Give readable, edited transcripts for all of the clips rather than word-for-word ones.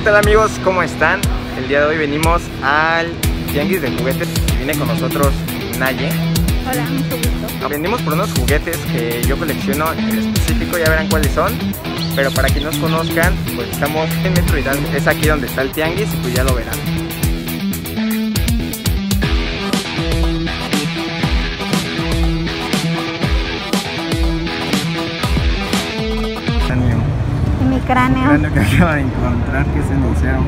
¿Qué tal amigos? ¿Cómo están? El día de hoy venimos al tianguis de juguetes y viene con nosotros Naye. Hola, mucho gusto. Venimos por unos juguetes que yo colecciono en específico, ya verán cuáles son. Pero para que nos conozcan, pues estamos en Metro Hidalgo. Es aquí donde está el tianguis y pues ya lo verán. Cráneo que acaba de encontrar, que es cenicero.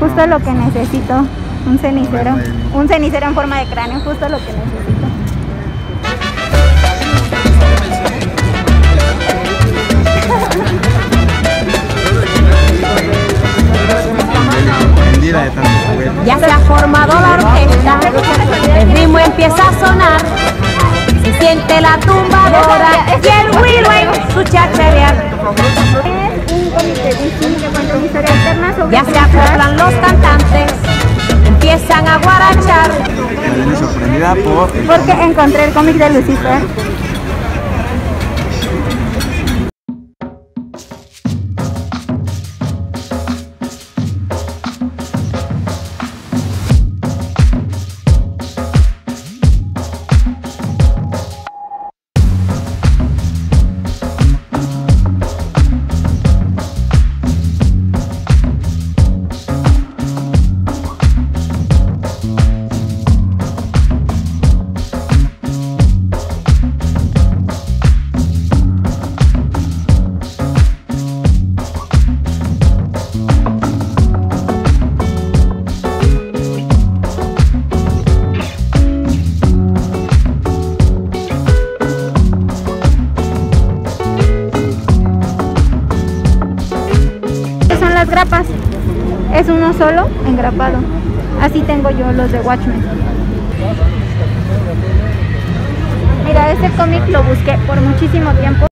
Justo lo que necesito, un cenicero. Un cenicero en forma de cráneo, justo lo que necesito. Ya se ha formado la orquesta, el ritmo empieza a sonar, se siente la tumbadora y el huirue su chacherear. Ya se acoplan los cantantes, empiezan a guarachar. Me viene sorprendida porque encontré el cómic de Lucifer. Grapas, es uno solo engrapado, así tengo yo los de Watchmen. Mira, este cómic lo busqué por muchísimo tiempo.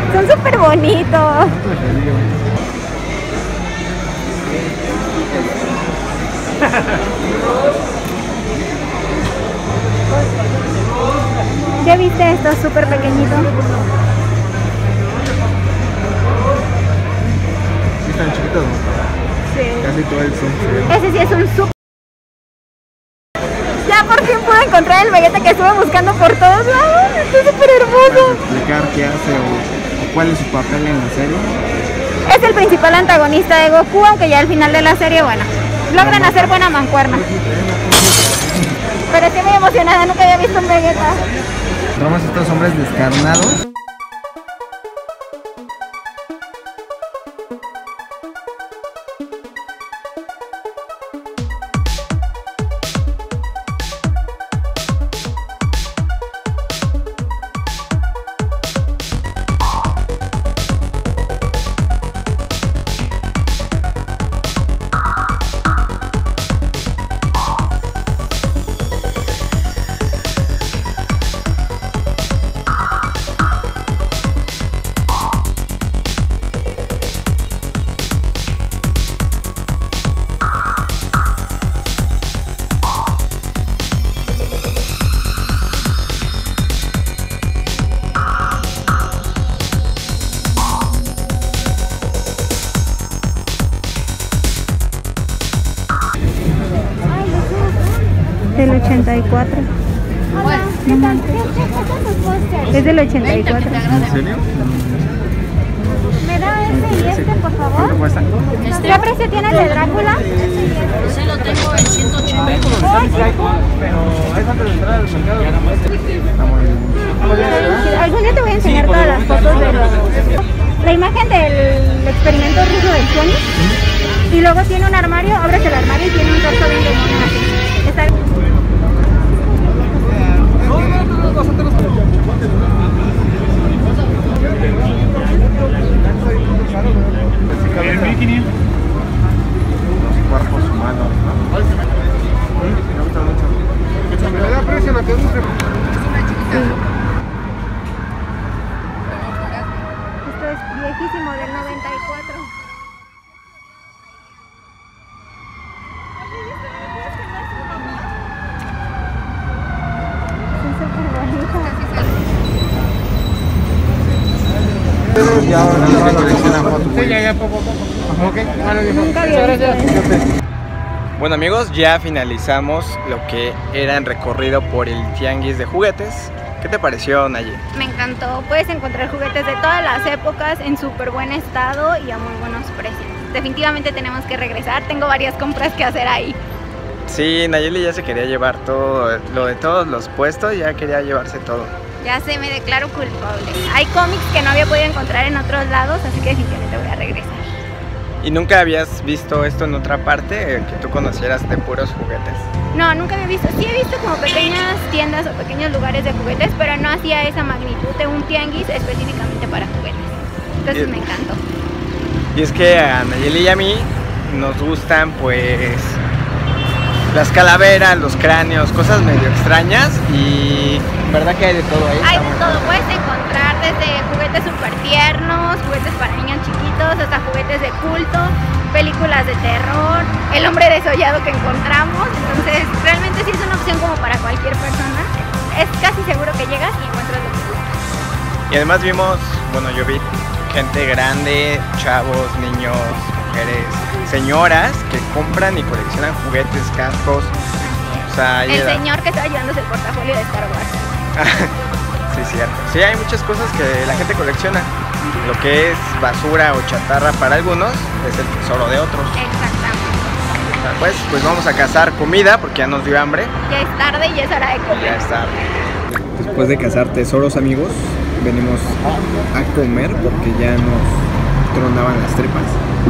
Son súper bonitos. ¿Ya viste esto? Súper pequeñito. Sí, están chiquitos. Sí. Casi todo el zoom. Ese sí es un súper. Ya por fin pude encontrar el Vegeta que estuve buscando por todos lados. Está súper hermoso. Explicar qué hace o cuál es su papel en la serie. Es el principal antagonista de Goku, aunque ya al final de la serie, bueno, logran hacer buena mancuerna. Pero estoy muy emocionada, nunca había visto un Vegeta. Encontramos estos hombres descarnados. Del 84. Hola, ¿qué tal? ¿Qué tal los pósters? Es del 84. ¿En serio? Me puedo este y este, por favor? ¿Qué precio tiene el de Drácula? Ese lo tengo en 180. Pero es antes de entrar al mercado. Algún día te voy a enseñar todas las fotos de los... La imagen del experimento ruso del Sony. Y luego tiene un armario, abres el armario y tiene un torso bien de está... Bueno amigos, ya finalizamos lo que era el recorrido por el tianguis de juguetes. ¿Qué te pareció, Nayeli? Me encantó, puedes encontrar juguetes de todas las épocas en súper buen estado y a muy buenos precios. Definitivamente tenemos que regresar, tengo varias compras que hacer ahí. Sí, Nayeli ya se quería llevar todo, lo de todos los puestos, ya quería llevarse todo. Ya sé, me declaro culpable. Hay cómics que no había podido encontrar en otros lados, así que definitivamente voy a regresar. ¿Y nunca habías visto esto en otra parte, que tú conocieras de puros juguetes? No, nunca había visto. Sí he visto como pequeñas tiendas o pequeños lugares de juguetes, pero no hacía esa magnitud de un tianguis específicamente para juguetes. Entonces me encantó. Y es que a Nayeli y a mí nos gustan pues las calaveras, los cráneos, cosas medio extrañas y verdad que hay de todo ahí. Hay de todo, puedes encontrar desde juguetes súper tiernos, juguetes para niños chiquitos, hasta juguetes de culto, películas de terror, el hombre desollado que encontramos, entonces realmente sí es una opción como para cualquier persona, es casi seguro que llegas y encuentras lo que quieres. Y además vimos, bueno yo vi gente grande, chavos, niños, mujeres, señoras que compran y coleccionan juguetes, cascos. O sea, el señor que estaba llevándose el portafolio de Star Wars. Sí, cierto. Sí, hay muchas cosas que la gente colecciona. Lo que es basura o chatarra para algunos es el tesoro de otros. Exactamente. Pues vamos a cazar comida porque ya nos dio hambre. Ya es tarde y es hora de comer. Ya es tarde. Después de cazar tesoros, amigos, venimos a comer porque ya nos tronaban las tripas.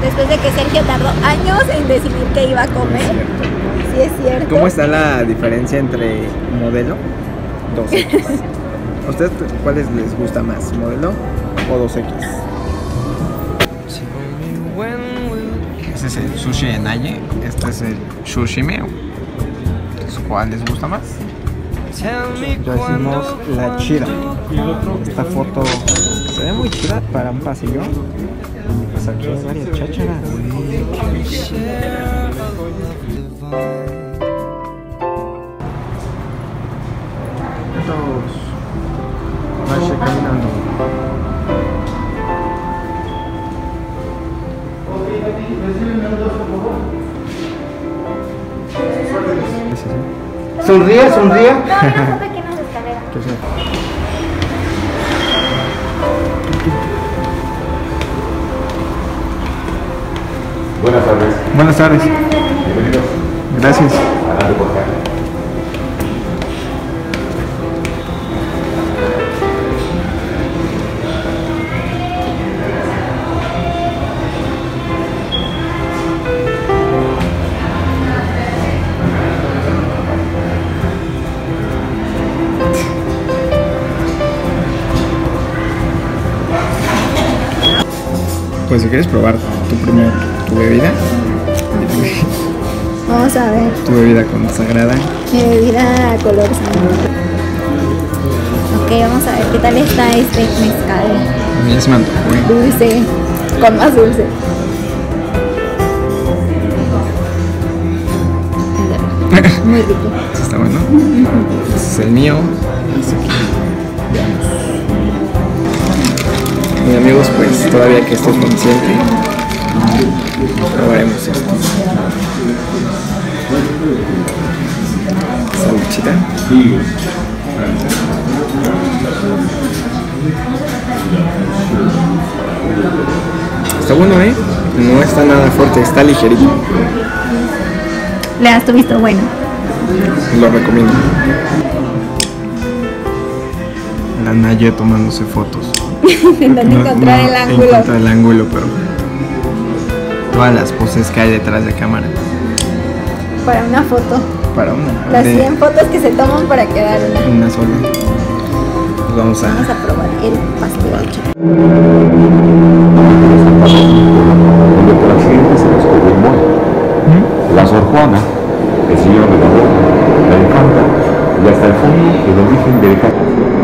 Después de que Sergio tardó años en decidir qué iba a comer. Sí, es cierto. ¿Cómo está la diferencia entre modelo 2X? ¿A ustedes cuáles les gusta más, modelo o 2X? Este es el sushi de Naye, este es el sushi mío. ¿Cuál les gusta más? Ya hicimos la chida. Esta foto se ve muy chida para un pasillo. Pues aquí hay varias chácharas. Vaya caminando. Sonríe, sonríe. Buenas tardes. Buenas tardes. Bienvenidos. Gracias. Adelante por acá. Pues si quieres probar tu bebida. Vamos a ver. Tu bebida consagrada. Mi bebida color sangre. Ok, vamos a ver qué tal está este mezcal. A mí se me antojó. Dulce, con más dulce. Muy rico. Está bueno. Este es el mío. Y amigos, pues todavía que estoy consciente, probaremos esto. Salchichita. está bueno, ¿eh? No está nada fuerte, está ligerito. Le has tu visto bueno. Lo recomiendo. La Naye tomándose fotos. Intentando encontrar el ángulo. Encuentra el ángulo, pero todas las poses que hay detrás de cámara. Para una foto. Para una. Las 100 fotos que se toman para quedar una. Una sola. Pues vamos a probar el pastel. Donde por accidente se nos ocurrió el mole. La Sor Juana, el señor de la boca, la infanta, y hasta el fondo el origen de la casa.